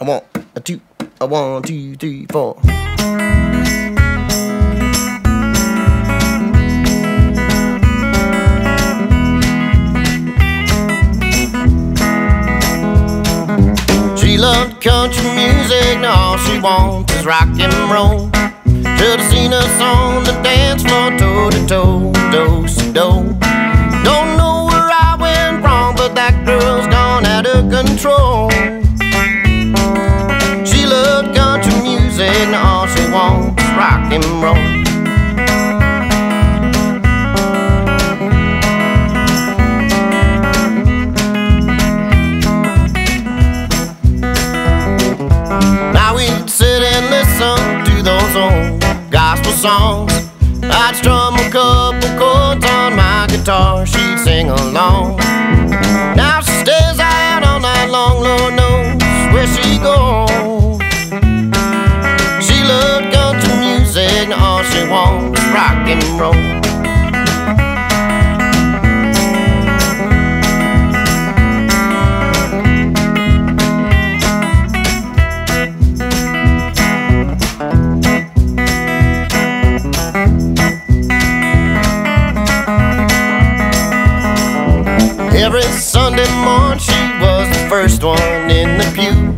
I want a two, I want 2, 3, 4. She loved country music, now all she wants is rock and roll. Should have seen us on the dance floor, toe to toe, do si do. Don't know where I went wrong, but that girl's gone out of control. And all she wants is rock and roll. Now we'd sit and listen to those old gospel songs. I'd strum a couple chords on my guitar, she'd sing along. Now she stays out all night long, Lord knows where she goes. And all she wants is rock and roll. Every Sunday morning she was the first one in the pew,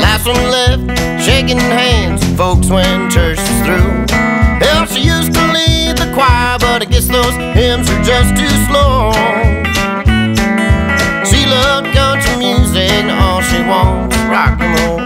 last one left, shaking hands with folks when church was through. Hell, she used to lead the choir, but I guess those hymns are just too slow. She loved country music, and all she wants is rock and roll.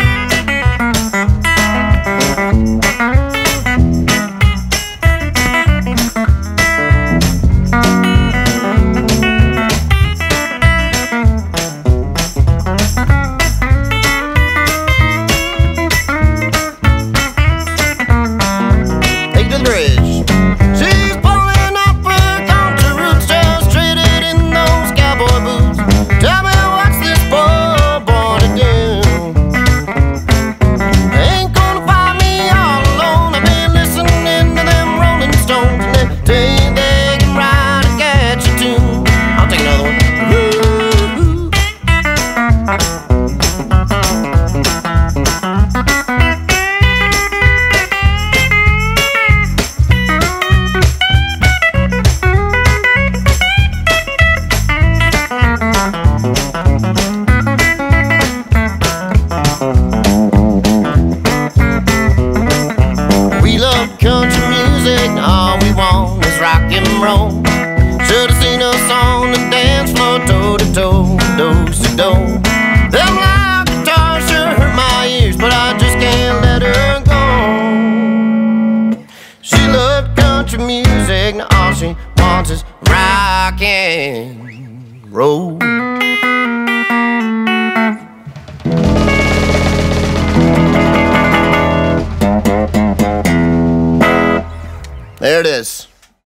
Should've seen us on the dance floor, toe to toe, do si do. Them loud guitars sure hurt my ears, but I just can't let her go. She loved country music, and all she wants is rock and roll. There it is.